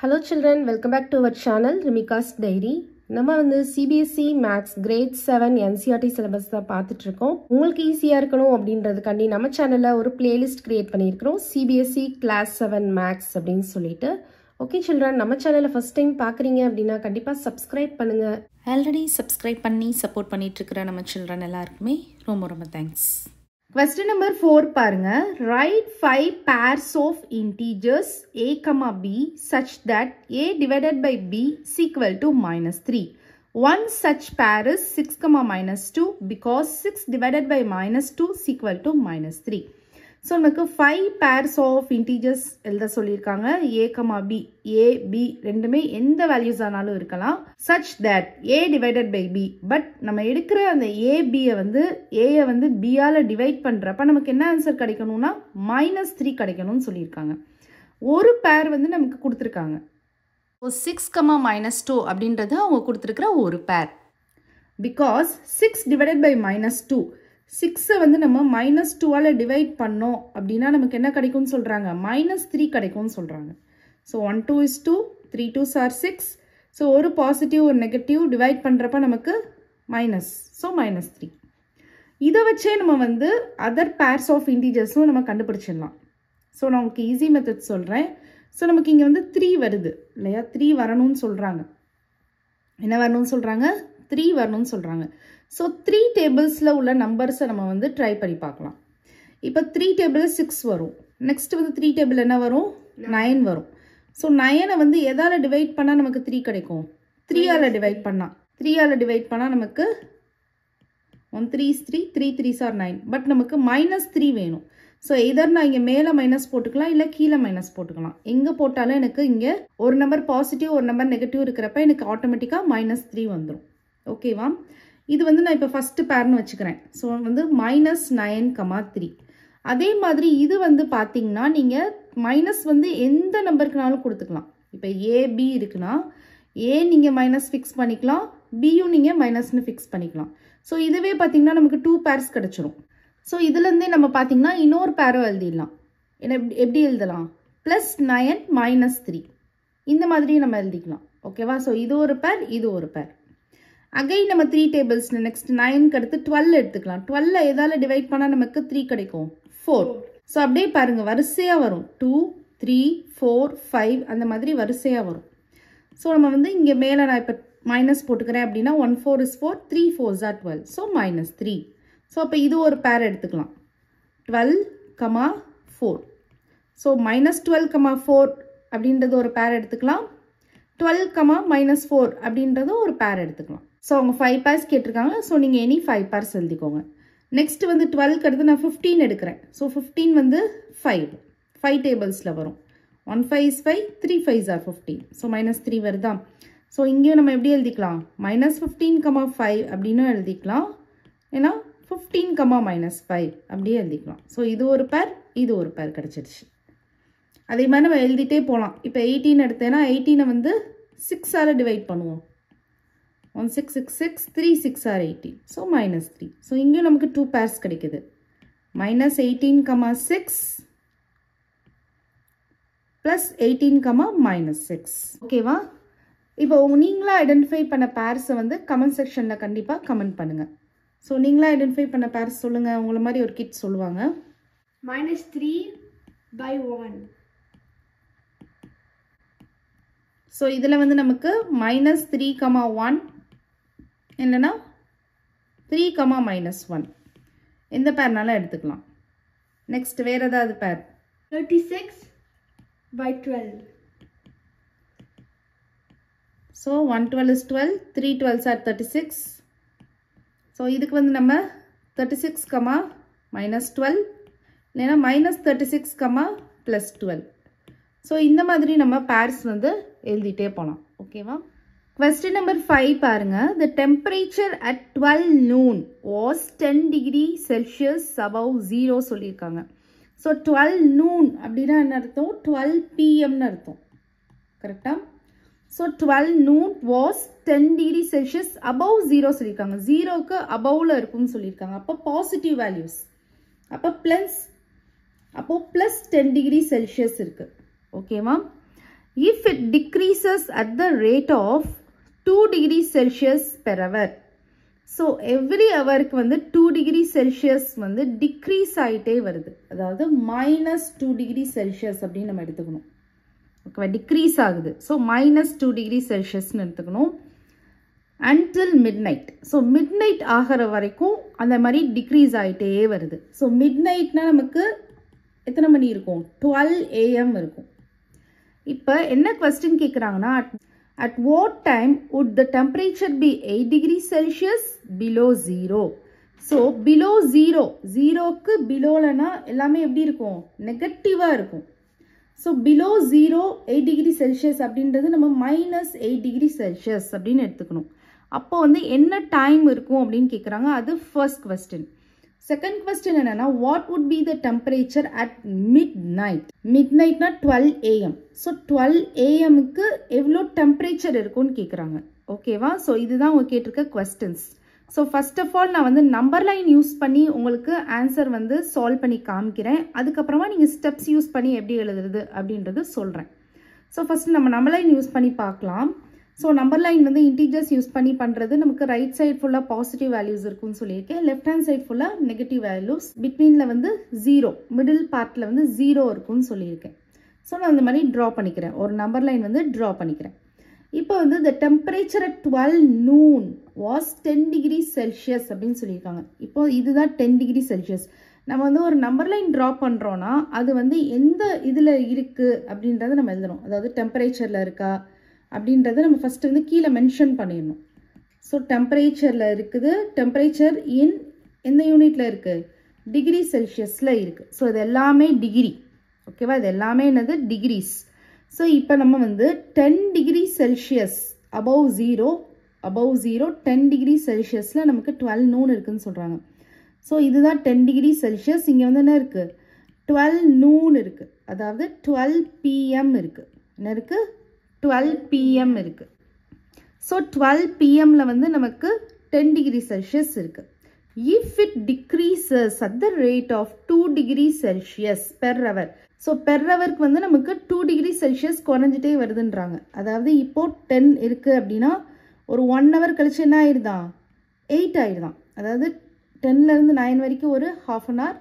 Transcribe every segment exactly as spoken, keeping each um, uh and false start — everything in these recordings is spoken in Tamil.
Hello children, welcome back to our channel Rimika's diary. நம்ம வந்து CBSE maths grade seven NCERT syllabus தான் பார்த்துட்ருக்கோம். உங்களுக்கு ஈஸியாக இருக்கணும் அப்படின்றதுக்காண்டி நம்ம சேனலில் ஒரு பிளேலிஸ்ட் கிரியேட் பண்ணியிருக்கிறோம், சிபிஎஸ்சி கிளாஸ் செவன் மேக்ஸ் அப்படின்னு சொல்லிட்டு. ஓகே சில்ட்ரன், நம்ம சேனலில் ஃபஸ்ட் டைம் பார்க்குறீங்க அப்படின்னா கண்டிப்பாக சப்ஸ்கிரைப் பண்ணுங்கள். ஆல்ரெடி சப்ஸ்கிரைப் பண்ணி சப்போர்ட் பண்ணிகிட்ருக்கிற நம்ம சில்ட்ரன் எல்லாருக்குமே ரொம்ப ரொம்ப தேங்க்ஸ். Question number four பாருங்க. Write five pairs of integers a, b such that a divided by b is equal to minus three. One such pair is six, minus two because six divided by minus two is equal to minus three. So நமக்கு five pairs of integers எழுத சொல்லியிருக்காங்க. a, b, a, b ரெண்டுமே எந்த values ஆனாலும் இருக்கலாம். such that a divided by b, but நம்ம எடுக்கிற அந்த a, b வந்து a வந்து b ஆல டிவைட் பண்றப்ப நமக்கு என்ன ஆன்சர் கிடைக்கணும்னா minus three கிடைக்கணும்னு சொல்லியிருக்காங்க. ஒரு pair வந்து நமக்கு கொடுத்துருக்காங்க சிக்ஸ், minus two அப்படின்றது அவங்க கொடுத்துருக்கிற ஒரு pair. because six divided by minus two, சிக்ஸை வந்து நம்ம மைனஸ் டூவால் டிவைட் பண்ணோம் அப்படின்னா நமக்கு என்ன கிடைக்கும்னு சொல்கிறாங்க, மைனஸ் த்ரீ கிடைக்கும்னு சொல்கிறாங்க. So one two is two, three twos are six. So ஒரு பாசிட்டிவ் ஒரு நெகட்டிவ் டிவைட் பண்ணுறப்ப நமக்கு மைனஸ், ஸோ மைனஸ் த்ரீ. இதை வச்சே நம்ம வந்து அதர் பேர்ஸ் ஆஃப் இன்டீஜர்ஸும் நம்ம கண்டுபிடிச்சிடலாம். ஸோ நான் உங்களுக்கு ஈஸி மெத்தட் சொல்கிறேன். ஸோ நமக்கு இங்கே வந்து த்ரீ வருது இல்லையா, த்ரீ வரணும்னு சொல்கிறாங்க. என்ன வரணும்னு சொல்கிறாங்க, த்ரீ வரணும்னு சொல்கிறாங்க. ஸோ த்ரீ டேபிள்ஸில் உள்ள நம்பர்ஸை நம்ம வந்து ட்ரை பண்ணி பார்க்கலாம். இப்போ த்ரீ டேபிள் சிக்ஸ் வரும், நெக்ஸ்ட் வந்து த்ரீ டேபிள் என்ன வரும், நைன் வரும். ஸோ நைனை வந்து எதால் டிவைட் பண்ணால் நமக்கு த்ரீ கிடைக்கும், த்ரீயால் டிவைட் பண்ணால் த்ரீயால் டிவைட் பண்ணால் நமக்கு one three is three, three threes are nine. But நமக்கு மைனஸ் த்ரீ வேணும். ஸோ எதர் நான் இங்கே மேலே மைனஸ் போட்டுக்கலாம், இல்லை கீழே மைனஸ் போட்டுக்கலாம். எங்கே போட்டாலும் எனக்கு இங்கே ஒரு நம்பர் பாசிட்டிவ் ஒரு நம்பர் நெகட்டிவ் இருக்கிறப்ப எனக்கு ஆட்டோமேட்டிக்காக மைனஸ் த்ரீ வந்துடும். ஓகேவா, இது வந்து நான் இப்போ ஃபஸ்ட்டு பேர்னு வச்சுக்கிறேன். ஸோ வந்து மைனஸ் நைன் கமா த்ரீ. அதே மாதிரி இது வந்து பார்த்தீங்கன்னா நீங்கள் மைனஸ் வந்து எந்த நம்பருக்குனாலும் கொடுத்துக்கலாம். இப்போ ஏபி இருக்குன்னா ஏ நீங்கள் மைனஸ் ஃபிக்ஸ் பண்ணிக்கலாம், பியும் நீங்கள் மைனஸ்னு ஃபிக்ஸ் பண்ணிக்கலாம். ஸோ இதுவே பார்த்தீங்கன்னா நமக்கு டூ பேர்ஸ் கிடச்சிரும். ஸோ இதுலேருந்தே நம்ம பார்த்தீங்கன்னா இன்னொரு பேரும் எழுதிடலாம். என்ன எப்படி எழுதலாம், ப்ளஸ் நைன் மைனஸ் த்ரீ, இந்த மாதிரி நம்ம எழுதிக்கலாம். ஓகேவா, ஸோ இது ஒரு பேர் இது ஒரு பேர். அகைன் நம்ம த்ரீ டேபிள்ஸ், நெக்ஸ்ட் நைனுக்கு அடுத்து டுவெல் எடுத்துக்கலாம். டுவெல்ல எதால் டிவைட் பண்ணால் நமக்கு த்ரீ கிடைக்கும், ஃபோர். ஸோ அப்படியே பாருங்கள் வரிசையாக வரும், டூ த்ரீ ஃபோர் ஃபைவ், அந்த மாதிரி வரிசையாக வரும். ஸோ நம்ம வந்து இங்கே மேலே நான் இப்போ மைனஸ் போட்டுக்கிறேன் அப்படின்னா one four is four, three four are twelve, so minus three. So அப்போ இது ஒரு பேர் எடுத்துக்கலாம், twelve comma four. So minus twelve comma four அப்படின்றது ஒரு பேர் எடுத்துக்கலாம், டுவெல் கமா மைனஸ் ஃபோர் அப்படின்றதும் ஒரு பேர் எடுத்துக்கலாம். ஸோ அவங்க ஃபைவ் பேர்ஸ் கேட்டிருக்காங்க. ஸோ நீங்கள் எனி ஃபைவ் பேர்ஸ் எழுதிக்கோங்க. நெக்ஸ்ட் வந்து டுவெல்க்கு அடுத்து நான் ஃபிஃப்டீன் எடுக்கிறேன். ஸோ ஃபிஃப்டீன் வந்து ஃபைவ், ஃபைவ் டேபிள்ஸில் வரும். One five is five, three five are fifteen. So minus three வருதா. ஸோ இங்கேயும் நம்ம எப்படி எழுதிக்கலாம், மைனஸ் ஃபிஃப்டீன் கமா ஃபைவ் அப்படின்னு எழுதிக்கலாம். ஏன்னா ஃபிஃப்டீன் கமா மைனஸ் ஃபைவ் அப்படியே எழுதிக்கலாம். ஸோ இது ஒரு பேர் இது ஒரு பேர் கிடச்சிருச்சு. அதே மாதிரி நம்ம எழுதிட்டே போகலாம். இப்போ எயிட்டீன் எடுத்தேன்னா எயிட்டீனை வந்து சிக்ஸால் டிவைட் பண்ணுவோம், one six six six, three six are eighteen, so minus three. So இங்கேயும் நமக்கு டூ பேர்ஸ் கிடைக்குது, minus eighteen comma six plus eighteen comma minus six. ஓகேவா, இப்போ நீங்களாக ஐடென்டிஃபை பண்ண பேர்ஸை வந்து கமெண்ட் செக்ஷனில் கண்டிப்பாக கமெண்ட் பண்ணுங்கள். ஸோ நீங்களா ஐடென்டிஃபை பண்ண பேர்ஸ் சொல்லுங்கள், உங்களை மாதிரி ஒரு கிட் சொல்லுவாங்க. Minus three by one. So இதில் வந்து நமக்கு மைனஸ் த்ரீ கமா ஒன் இல்லைன்னா த்ரீ கமா மைனஸ் ஒன், எந்த பேர்னாலும் எடுத்துக்கலாம். நெக்ஸ்ட் வேறு ஏதாவது pair, thirty six by twelve. So one twelve is twelve, three twelves are thirty six. So இதுக்கு வந்து நம்ம thirty six comma minus twelve இல்லைன்னா minus thirty six comma plus twelve. So இந்த மாதிரி நம்ம பேர்ஸ் வந்து எழுதிட்டே போகலாம். ஓகேவா, கொஸ்டின் நம்பர் ஃபைவ் பாருங்கள். The temperature at twelve noon was ten degree Celsius above zero சொல்லியிருக்காங்க. ஸோ டுவெல் நூன் அப்படின்னா என்ன அர்த்தம், டுவெல் பிஎம்னு அர்த்தம், கரெக்டாக. So twelve noon was ten degree Celsius above zero சொல்லியிருக்காங்க, ஜீரோவுக்கு அபவ்வில் இருக்கும்னு சொல்லியிருக்காங்க. அப்போ பாசிட்டிவ் வேல்யூஸ், அப்போ ப்ளஸ் அப்போ ப்ளஸ் டென் டிகிரி செல்சியஸ் இருக்குது. ஓகேவா, if it decreases at the rate of two degrees Celsius per hour. So, every hour வந்து two degrees Celsius வந்து decrease ஆயிட்டே வருது. அதாவது minus two degrees Celsius அப்படின்னு நம்ம எடுத்துக்கணும். ஓகேவா, decrease ஆகுது. So, minus two degrees Celsius எடுத்துக்கணும் until midnight. So, midnight ஆகிற வரைக்கும் அந்த மாதிரி decrease ஆயிட்டே வருது. So, midnightனா நமக்கு எத்தனை மணி இருக்கும்? twelve A M இருக்கும். இப்போ என்ன கொஸ்டின் கேட்குறாங்கன்னா, at what time would the temperature be eight degrees Celsius below zero? So, below zero. zero க்கு belowலனா எல்லாமே எப்படி இருக்கும்? நெகட்டிவா இருக்கும். So, below zero, eight degrees Celsius அப்படின்றது நம்ம minus eight degrees Celsius அப்படின்னு எடுத்துக்கணும். அப்போ வந்து என்ன டைம் இருக்கும் அப்படின்னு கேட்குறாங்க. அது ஃபர்ஸ்ட் கொஸ்டின். செகண்ட் கொஸ்டின் என்னன்னா, what would be the temperature at midnight? மிட் நைட்னா twelve A M. So twelve ஏஎம்க்கு எவ்வளோ டெம்பரேச்சர் இருக்கும்னு கேட்குறாங்க. ஓகேவா, ஸோ இதுதான் அவங்க கேட்டிருக்க questions. So first of all நான் வந்து நம்பர் லைன் யூஸ் பண்ணி உங்களுக்கு ஆன்சர் வந்து சால்வ் பண்ணி காமிக்கிறேன். அதுக்கப்புறமா நீங்கள் ஸ்டெப்ஸ் யூஸ் பண்ணி எப்படி எழுதுறது அப்படின்றது சொல்கிறேன். ஸோ ஃபர்ஸ்ட் நம்ம நம்பர் லைன் யூஸ் பண்ணி பார்க்கலாம். ஸோ நம்பர் லைன் வந்து இன்டீஜர்ஸ் யூஸ் பண்ணி பண்ணுறது. நமக்கு ரைட் சைட் ஃபுல்லாக பாசிட்டிவ் வேல்யூஸ் இருக்குன்னு சொல்லியிருக்கேன். லெஃப்ட் ஹேண்ட் சைட் ஃபுல்லாக நெகட்டிவ் வேல்யூஸ். பிட்வீனில் வந்து ஜீரோ, மிடில் பார்ட்டில் வந்து ஜீரோ இருக்குன்னு சொல்லியிருக்கேன். ஸோ நான் அந்த மாதிரி ட்ரா பண்ணிக்கிறேன். ஒரு நம்பர் லைன் வந்து ட்ரா பண்ணிக்கிறேன். இப்போ வந்து the temperature at twelve noon was ten degree Celsius அப்படின்னு சொல்லியிருக்காங்க. இப்போ இதுதான் டென் டிகிரி செல்சியஸ். நம்ம வந்து ஒரு நம்பர் லைன் ட்ரா பண்ணுறோன்னா அது வந்து எந்த இதில் இருக்குது அப்படின்றத நம்ம எழுதணும். அதாவது டெம்பரேச்சரில் இருக்கா அப்படின்றத நம்ம ஃபஸ்ட்டு வந்து கீழே மென்ஷன் பண்ணிடணும். ஸோ டெம்பரேச்சரில் இருக்குது. டெம்பரேச்சர் இன் எந்த யூனிட்டில் இருக்குது? டிகிரி செல்சியஸில் இருக்குது. ஸோ இது எல்லாமே டிகிரி. ஓகேவா, இது எல்லாமே என்னது? டிகிரிஸ். ஸோ இப்போ நம்ம வந்து ten degree Celsius above zero, above zero ten degree செல்சியஸில் நமக்கு டுவெல் நூன் இருக்குதுன்னு சொல்கிறாங்க. ஸோ இதுதான் டென் டிகிரி செல்சியஸ். இங்கே வந்து என்ன இருக்குது? டுவெல் நூன் இருக்குது. அதாவது டுவெல் பிஎம் இருக்குது. என்ன இருக்குது? twelve P M இருக்குது. ஸோ twelve P Mல வந்து நமக்கு ten degree Celsius இருக்குது. If it decreases at the rate of two degree Celsius per hour. So per hourக்கு வந்து நமக்கு two degree Celsius குறைஞ்சிட்டே வருதுன்றாங்க. அதாவது இப்போது ten இருக்குது அப்படின்னா ஒரு one hour கழிச்சு என்ன ஆயிடுதான்? eight ஆயிடுதான். அதாவது டென்லேருந்து நைன் வரைக்கும் ஒரு half an hour,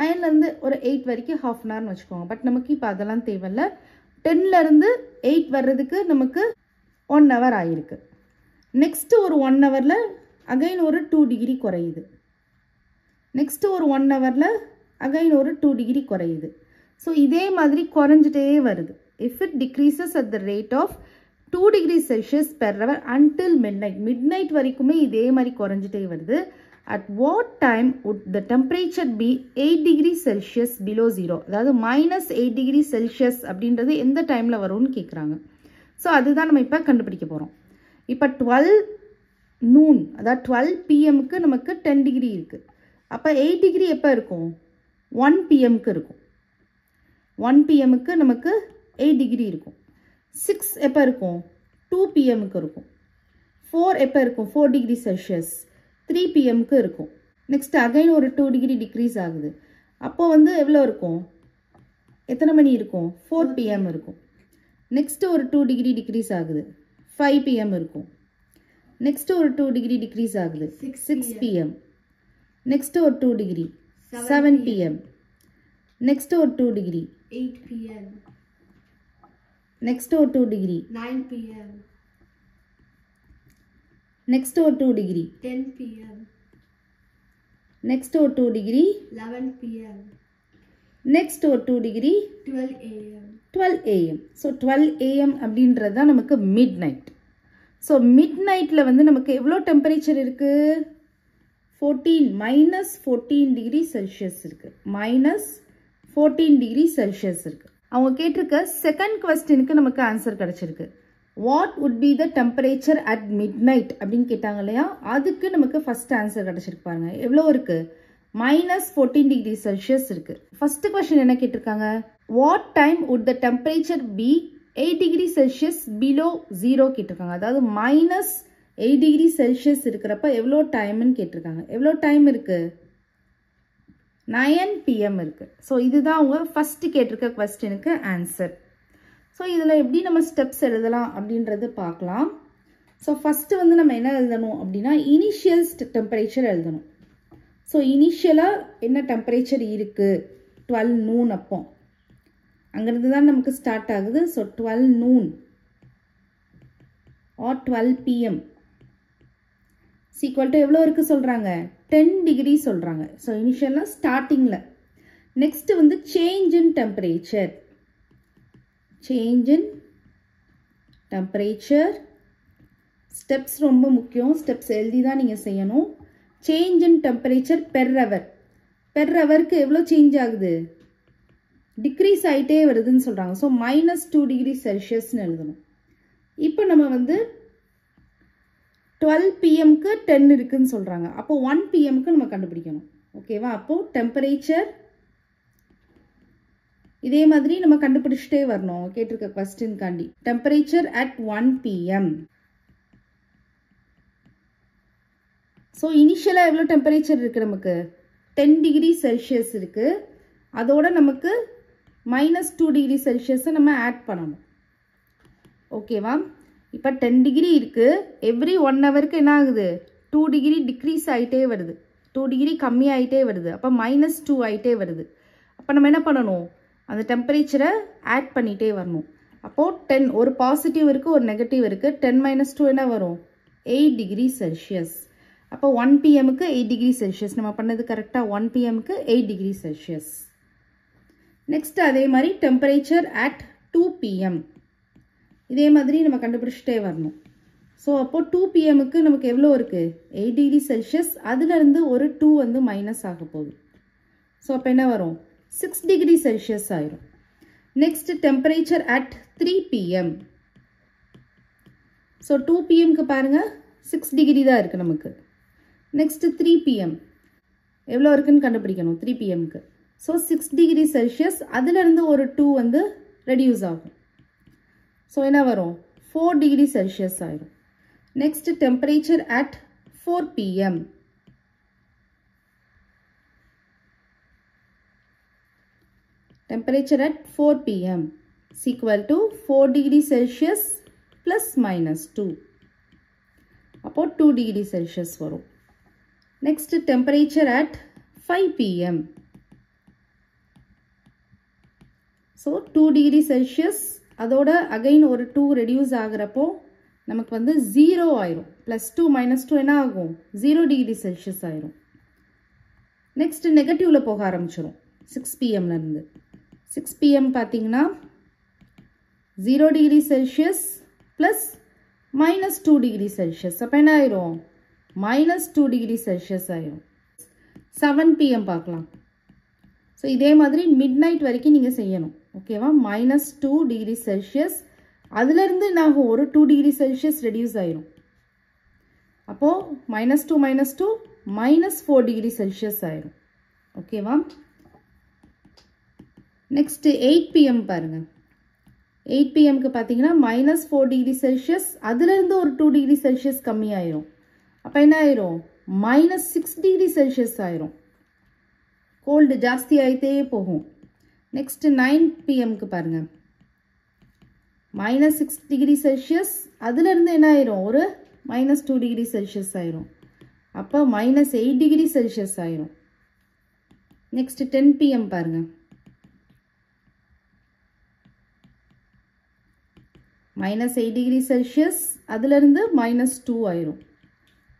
நைன்லேருந்து ஒரு எயிட் வரைக்கும் half an hourன்னு வச்சுக்கோங்க. பட் நமக்கு இப்போ அதெல்லாம் தேவையில்லை. டென்லேருந்து எயிட் வர்றதுக்கு நமக்கு ஒன் ஹவர் ஆகிருக்கு. நெக்ஸ்ட்டு ஒரு ஒன் ஹவரில் அகைன் ஒரு டூ டிகிரி குறையுது. நெக்ஸ்ட்டு ஒரு ஒன் ஹவரில் அகைன் ஒரு டூ டிகிரி குறையுது. ஸோ இதே மாதிரி குறைஞ்சிட்டே வருது. If it decreases at the rate of two degree Celsius per hour until midnight. Midnight வரைக்குமே இதே மாதிரி குறைஞ்சிட்டே வருது. At what time would the temperature be eight degree Celsius below zero? அதாவது மைனஸ் எயிட் டிகிரி செல்சியஸ் அப்படின்றது எந்த டைமில் வரும்னு கேட்குறாங்க. ஸோ அதுதான் நம்ம இப்போ கண்டுபிடிக்க போகிறோம். இப்போ டுவெல் நூன், அதாவது டுவெல் பிஎம்க்கு நமக்கு டென் டிகிரி இருக்குது. அப்போ எயிட் டிகிரி எப்போ இருக்கும்? ஒன் பிஎம்க்கு இருக்கும். ஒன் பிஎம்க்கு நமக்கு எயிட் டிகிரி இருக்கும். சிக்ஸ் எப்போ இருக்கும்? டூ பிஎம்க்கு இருக்கும். ஃபோர் எப்போ இருக்கும்? Four degree Celsius. த்ரீ பிஎம்க்கு இருக்கும். நெக்ஸ்ட் அகைன் ஒரு டூ டிகிரி டிக்ரீஸ் ஆகுது. அப்போது வந்து எவ்வளோ இருக்கும்? எத்தனை மணி இருக்கும்? ஃபோர் பிஎம் இருக்கும். நெக்ஸ்ட்டு ஒரு டூ டிகிரி டிக்ரீஸ் ஆகுது. ஃபைவ் பிஎம் இருக்கும். நெக்ஸ்ட்டு ஒரு டூ டிகிரி டிக்ரீஸ் ஆகுது. Six PM. நெக்ஸ்ட்டு ஒரு two degree. Seven PM. Next ஒரு two degree. Eight PM. Next ஒரு two degree. Nine PM. Next or two degree. ten P M. Next or two degree. eleven P M. Next or two degree. twelve A M. twelve A M. So twelve A M அப்படின்றது தான் நமக்கு midnight. So midnightல வந்து நமக்கு எவ்வளோ டெம்பரேச்சர் இருக்கு? fourteen minus fourteen degree Celsius இருக்கு. minus fourteen degree Celsius இருக்கு. அவங்க கேட்டிருக்க செகண்ட் கொஸ்டினுக்கு நமக்கு ஆன்சர் கிடைச்சிருக்கு. What would be the temperature at midnight அப்படின்னு கேட்டாங்க இல்லையா, அதுக்கு நமக்கு ஃபர்ஸ்ட் ஆன்சர் கிடச்சிருக்கு. பாருங்க எவ்வளோ இருக்கு? மைனஸ் ஃபோர்டீன் டிகிரி செல்சியஸ் இருக்கு. ஃபர்ஸ்ட் கொஸ்டின் என்ன கேட்டிருக்காங்க? What time would the temperature be eight degree Celsius below zero கேட்டிருக்காங்க. அதாவது மைனஸ் எயிட் டிகிரி செல்சியஸ் இருக்கிறப்ப எவ்வளோ டைம்னு கேட்டிருக்காங்க. எவ்வளோ டைம் இருக்கு? நைன் பிஎம் இருக்கு. ஸோ இதுதான் அவங்க ஃபர்ஸ்ட் கேட்டிருக்க கொஸ்டினுக்கு ஆன்சர். ஸோ இதில் எப்படி நம்ம ஸ்டெப்ஸ் எழுதலாம் அப்படின்றது பார்க்கலாம். ஸோ ஃபஸ்ட்டு வந்து நம்ம என்ன எழுதணும் அப்படின்னா இனிஷியல் டெம்பரேச்சர் எழுதணும். ஸோ இனிஷியலாக என்ன டெம்பரேச்சர் இருக்குது, டுவெல் நூன். அப்போ அங்கேருந்து தான் நமக்கு ஸ்டார்ட் ஆகுது. So twelve noon or twelve PM equal to எவ்வளோ இருக்குது சொல்கிறாங்க, டென் டிகிரி சொல்கிறாங்க. ஸோ இனிஷியலாக ஸ்டார்டிங்கில். நெக்ஸ்ட்டு வந்து change in temperature, change in temperature. Steps ரொம்ப முக்கியம், ஸ்டெப்ஸ் எழுதி தான் நீங்கள் செய்யணும். Change in temperature per hour, per ஹவருக்கு எவ்வளோ சேஞ்ச் ஆகுது, டிக்ரீஸ் ஆகிட்டே வருதுன்னு சொல்கிறாங்க. ஸோ மைனஸ் டூ டிகிரி செல்சியஸ்ன்னு எழுதணும். இப்போ நம்ம வந்து டுவெல் பிஎம்க்கு டென் இருக்குதுன்னு சொல்கிறாங்க. அப்போ ஒன் பிஎம்க்கு நம்ம கண்டுபிடிக்கணும், ஓகேவா? அப்போது டெம்பரேச்சர் இதே மாதிரி நம்ம கண்டுபிடிச்சிட்டே வரணும் கேட்டிருக்க கொஸ்டின்காண்டி. Temperature at one PM. So இனிஷியலாக எவ்வளோ டெம்பரேச்சர் இருக்குது, நமக்கு டென் டிகிரி செல்சியஸ் இருக்குது. அதோட நமக்கு மைனஸ் டூ டிகிரி செல்சியஸை நம்ம ஆட் பண்ணணும், ஓகேவா? இப்போ டென் டிகிரி இருக்குது, எவ்ரி ஒன் ஹவருக்கு என்ன ஆகுது, டூ டிகிரி டிக்ரீஸ் ஆகிட்டே வருது, டூ டிகிரி கம்மியாகிட்டே வருது. அப்போ மைனஸ் டூ ஆகிட்டே வருது. அப்போ நம்ம என்ன பண்ணணும், அந்த டெம்பரேச்சரை ஆட் பண்ணிகிட்டே வரணும். அப்போது டென், ஒரு பாசிட்டிவ் இருக்குது, ஒரு நெகட்டிவ் இருக்குது. டென் மைனஸ் டூ என்ன வரும், எயிட் டிகிரி செல்சியஸ். அப்போ ஒன் பிஎம்க்கு எயிட் டிகிரி செல்சியஸ். நம்ம பண்ணது கரெக்டாக, ஒன் பிஎம்க்கு எயிட் டிகிரி செல்சியஸ். நெக்ஸ்ட் அதே மாதிரி டெம்பரேச்சர் அட் டூ பிஎம், இதே மாதிரி நம்ம கண்டுபிடிச்சிட்டே வரணும். ஸோ அப்போது டூ பிஎம்க்கு நமக்கு எவ்வளோ இருக்குது, எயிட் டிகிரி செல்சியஸ். அதுலேருந்து ஒரு டூ வந்து மைனஸ் ஆக போகுது. ஸோ அப்போ என்ன வரும், சிக்ஸ் டிகிரி செல்சியஸ் ஆயிரும். Next temperature at three PM. So two பிஎம்க்கு பாருங்கள் சிக்ஸ் டிகிரி தான் இருக்குது நமக்கு. நெக்ஸ்ட்டு த்ரீ பிஎம் எவ்வளோ இருக்குதுன்னு கண்டுபிடிக்கணும், த்ரீ பிஎம்க்கு. ஸோ சிக்ஸ் டிகிரி செல்சியஸ், அதுலேருந்து ஒரு டூ வந்து ரெடியூஸ் ஆகும். ஸோ என்ன வரும், ஃபோர் டிகிரி செல்சியஸ் ஆயிரும். Next temperature at four PM. Temperature at four PM equal to four degree Celsius plus minus two. அப்போது டூ டிகிரி செல்சியஸ் வரும். Next temperature at five p m. So two degree Celsius, அதோட again ஒரு two reduce ஆகிறப்போ நமக்கு வந்து zero ஆயிரும். Plus two minus two என்ன ஆகும், zero degree Celsius ஆயிரும். Next negative போக ஆரம்பிச்சிரும். six p m இருந்து six p m பார்த்தீங்கன்னா zero degree Celsius plus minus two degree Celsius. அப்போ என்ன ஆயிரும், மைனஸ் டூ டிகிரி செல்சியஸ் ஆகிடும். செவன் பிஎம் பார்க்கலாம். ஸோ இதே மாதிரி மிட் நைட் வரைக்கும் நீங்கள் செய்யணும், ஓகேவா? மைனஸ் டூ டிகிரி செல்சியஸ், அதுலேருந்து நாங்கள் ஒரு டூ டிகிரி செல்சியஸ் ரெடியூஸ் ஆகிடும். அப்போது minus two minus two minus four degree Celsius ஆகிடும், ஓகேவா? நெக்ஸ்ட்டு எயிட் பிஎம் பாருங்கள். எயிட் பிஎம்க்கு பார்த்தீங்கன்னா மைனஸ் ஃபோர் டிகிரி செல்சியஸ், அதுலேருந்து ஒரு டூ டிகிரி செல்சியஸ் கம்மி ஆயிரும். அப்போ என்ன ஆயிரும், மைனஸ் சிக்ஸ் டிகிரி செல்சியஸ் ஆயிரும். கோல்டு ஜாஸ்தி ஆகிட்டே போகும். நெக்ஸ்ட்டு நைன் பிஎம்க்கு பாருங்கள். மைனஸ் சிக்ஸ் டிகிரி செல்சியஸ், அதுலேருந்து என்ன ஆயிரும், ஒரு மைனஸ் டூ டிகிரி செல்சியஸ் ஆயிரும். அப்போ மைனஸ் எயிட் டிகிரி செல்சியஸ் ஆயிரும். நெக்ஸ்ட்டு டென் பிஎம் பாருங்கள். மைனஸ் எயிட் டிகிரி செல்சியஸ், அதுலேருந்து மைனஸ் டூ ஆயிரும்.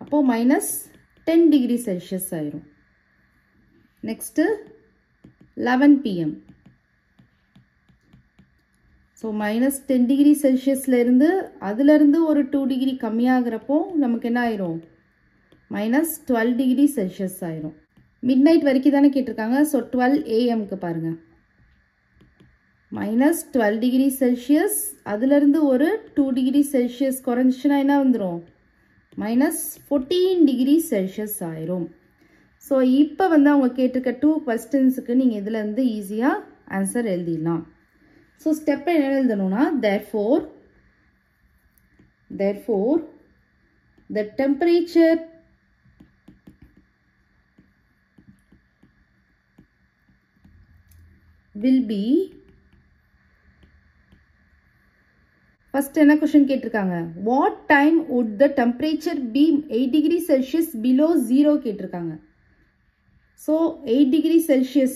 அப்போது மைனஸ் டென் டிகிரி செல்சியஸ் ஆயிரும். Next eleven PM. So minus ten degree செல்சியஸ்லேருந்து அதுலேருந்து ஒரு டூ டிகிரி கம்மியாகிறப்போ நமக்கு என்ன ஆயிரும், மைனஸ் டுவெல் டிகிரி செல்சியஸ் ஆயிரும். மிட் நைட் வரைக்கும் தானே கேட்டிருக்காங்க. ஸோ டுவெல் ஏஎம்க்கு பாருங்கள். மைனஸ் டுவெல் டிகிரி செல்சியஸ், அதுலேருந்து ஒரு டூ டிகிரி செல்சியஸ் குறைஞ்சிச்சுன்னா என்ன வந்துடும், மைனஸ் ஃபோர்டீன் டிகிரி செல்சியஸ் ஆயிரும். ஸோ இப்போ வந்து அவங்க கேட்டிருக்க டூ கொஸ்டின்ஸுக்கு நீங்கள் இதில் இருந்து ஈஸியாக ஆன்சர் எழுதிடலாம். ஸோ ஸ்டெப்பை என்ன எழுதணும்னா, therefore therefore the temperature will be first என்ன क्वेश्चन கேட்டிருக்காங்க, what time would the temperature be eight degree celsius below zero கேட்டிருக்காங்க. So eight degree celsius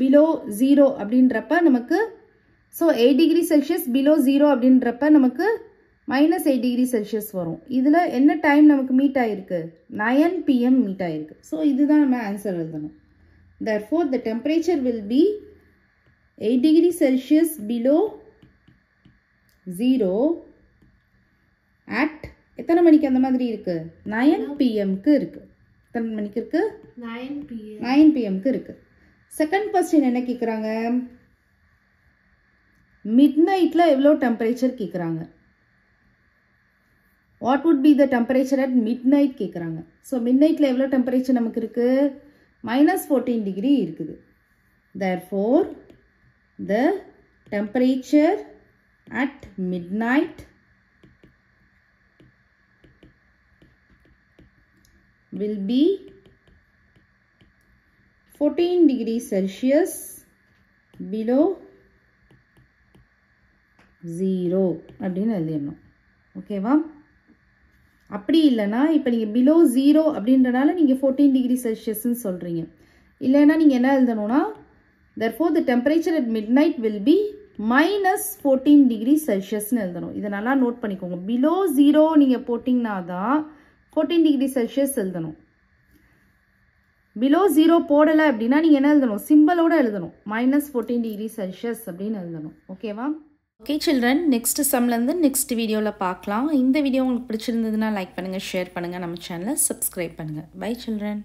below zero அப்படின்றப்ப நமக்கு so eight degree celsius below zero அப்படின்றப்ப நமக்கு minus eight degree celsius வரும். இதுல என்ன டைம் நமக்கு மீட் ஆயிருக்கு? nine p m மீட் ஆயிருக்கு. சோ இதுதான் நம்ம ஆன்சர் எழுதணும். Therefore the temperature will be eight degree celsius below zero at எத்தனை மணிக்கு அந்த மாதிரி இருக்கு? nine p m க்கு இருக்கு. எத்தனை மணிக்கு இருக்கு? nine p m nine p m க்கு இருக்கு. செகண்ட் क्वेश्चन என்ன கேக்குறாங்க? மிட்நைட்ல எவ்வளவு டெம்பரேச்சர் கேக்குறாங்க? What would be the temperature at midnight கேக்குறாங்க. சோ மிட்நைட்ல எவ்வளவு டெம்பரேச்சர் நமக்கு இருக்கு? minus fourteen degree இருக்குது. Therefore the temperature at midnight will be fourteen degree celsius below zero அப்படினு எழுதணும். ஓகேவா? அப்படி இல்லனா இப்போ நீங்க below zero அப்படின்றனால நீங்க fourteen degree celsius ன்னு சொல்றீங்க. இல்லனா நீங்க என்ன எழுதணும்னா therefore the temperature at midnight will be minus fourteen degree celsius ன்னு எழுதணும். இத நல்லா நோட் பண்ணிக்கோங்க. below zero நீங்க போடிங்னா தான் fourteen degree celsius எழுதணும். below zero போடல அப்படினா நீங்க என்ன எழுதணும்? சிம்பலோட எழுதணும். minus fourteen degree celsius அப்படினு எழுதணும். ஓகேவா? ஓகே சில்ட்ரன், நெக்ஸ்ட் சம்ல இருந்து நெக்ஸ்ட் வீடியோல பார்க்கலாம். இந்த வீடியோ உங்களுக்கு பிடிச்சிருந்ததுனா லைக் பண்ணுங்க, ஷேர் பண்ணுங்க, நம்ம சேனலை சப்ஸ்கிரைப் பண்ணுங்க. Bye children.